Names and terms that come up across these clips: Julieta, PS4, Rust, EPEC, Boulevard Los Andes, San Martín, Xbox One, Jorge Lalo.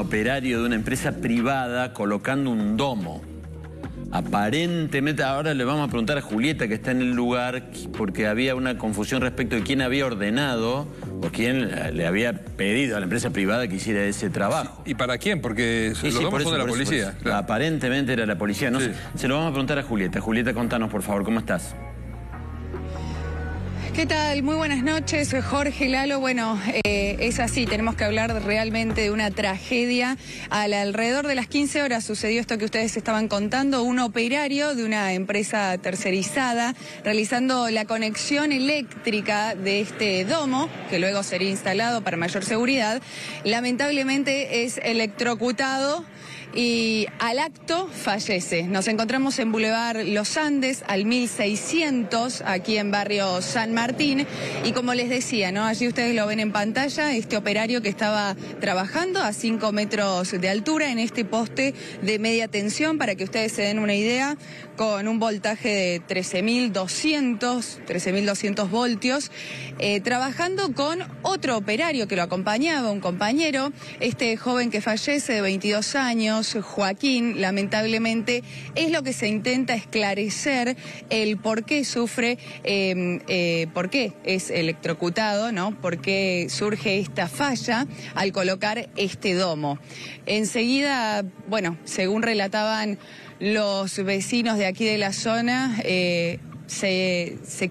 operario de una empresa privada colocando un domo. Aparentemente, ahora le vamos a preguntar a Julieta, que está en el lugar, porque había una confusión respecto de quién había ordenado o quién le había pedido a la empresa privada que hiciera ese trabajo. ¿Y para quién? Porque los domos son de la policía. Claro. Aparentemente era la policía. No, sí. Se lo vamos a preguntar a Julieta. Julieta, contanos, por favor, ¿cómo estás? ¿Qué tal? Muy buenas noches, Jorge Lalo. Bueno, es así, tenemos que hablar realmente de una tragedia. Alrededor de las 15 horas sucedió esto que ustedes estaban contando. Un operario de una empresa tercerizada realizando la conexión eléctrica de este domo, que luego sería instalado para mayor seguridad, lamentablemente es electrocutado y al acto fallece. Nos encontramos en Boulevard Los Andes, al 1600, aquí en barrio San Martín, y como les decía, ¿no?, allí ustedes lo ven en pantalla, este operario que estaba trabajando a 5 metros de altura en este poste de media tensión, para que ustedes se den una idea, con un voltaje de 13.200 voltios, trabajando con otro operario que lo acompañaba, un compañero. Este joven que fallece, de 22 años, Joaquín, lamentablemente es lo que se intenta esclarecer, el por qué sufre, por qué es electrocutado, ¿no?, por qué surge esta falla al colocar este domo. Enseguida, bueno, según relataban los vecinos de aquí de la zona, se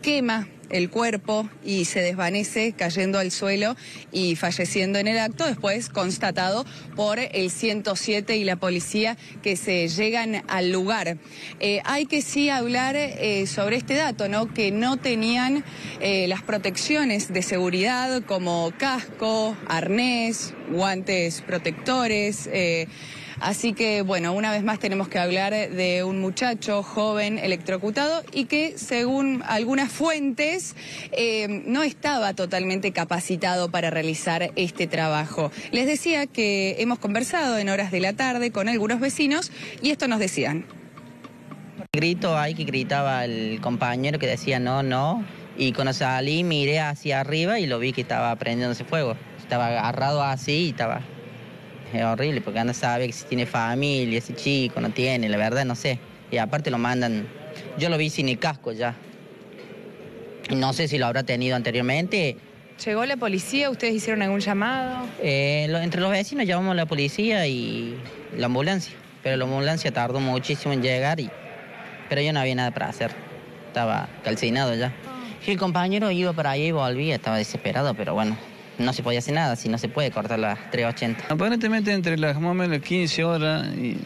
quema el cuerpo y se desvanece cayendo al suelo y falleciendo en el acto, después constatado por el 107 y la policía, que se llegan al lugar. Hay que sí hablar sobre este dato, ¿no?, que no tenían las protecciones de seguridad como casco, arnés, guantes protectores. Así que, bueno, una vez más tenemos que hablar de un muchacho joven electrocutado y que, según algunas fuentes, no estaba totalmente capacitado para realizar este trabajo. Les decía que hemos conversado en horas de la tarde con algunos vecinos y esto nos decían. Grito ahí que gritaba el compañero que decía no, no, y cuando salí miré hacia arriba y lo vi que estaba prendiéndose fuego. Estaba agarrado así y estaba... Es horrible, porque no sabe si tiene familia, si chico, no tiene, la verdad no sé. Y aparte lo mandan, yo lo vi sin el casco ya. No sé si lo habrá tenido anteriormente. ¿Llegó la policía? ¿Ustedes hicieron algún llamado? Entre los vecinos llamamos a la policía y la ambulancia. Pero la ambulancia tardó muchísimo en llegar, pero yo no había nada para hacer. Estaba calcinado ya. Y el compañero iba para allá y volvía, estaba desesperado, pero bueno... No se podía hacer nada, si no se puede cortar las 3.80. Aparentemente entre las más o menos 15 horas y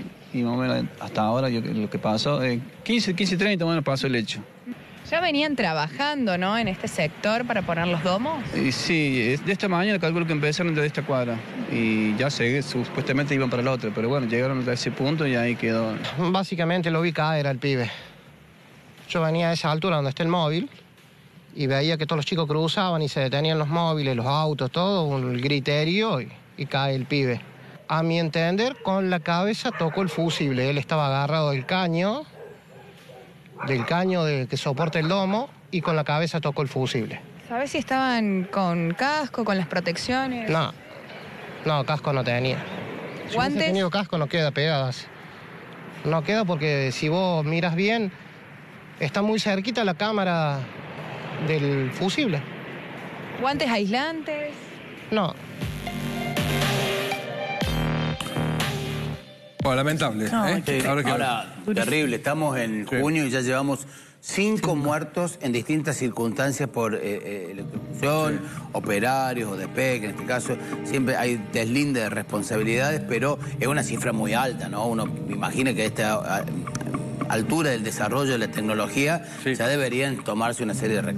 más o menos hasta ahora lo que pasó, 15:30 más o menos pasó el hecho. Ya venían trabajando, ¿no?, en este sector para poner los domos. Sí, de esta mañana calculo que empezaron desde esta cuadra y ya sé, supuestamente iban para la otra, pero bueno, llegaron hasta ese punto y ahí quedó. Básicamente lo vi caer al pibe. Yo venía a esa altura donde está el móvil y veía que todos los chicos cruzaban y se detenían los móviles, los autos, todo, un griterío y cae el pibe. A mi entender, con la cabeza tocó el fusible, él estaba agarrado del caño que soporta el domo, y con la cabeza tocó el fusible. ¿Sabés si estaban con casco, con las protecciones? No, casco no tenía. Si hubiese tenido casco no queda pegadas. No queda porque si vos miras bien, está muy cerquita la cámara... del fusible. ¿Guantes aislantes? No. Bueno, lamentable. No, ahora, terrible. Estamos en junio y ya llevamos 5 muertos en distintas circunstancias por electrocución, operarios o de EPEC, en este caso. Siempre hay deslinde de responsabilidades, pero es una cifra muy alta, ¿no? Uno imagina que esta altura del desarrollo de la tecnología, ya deberían tomarse una serie de recaudos.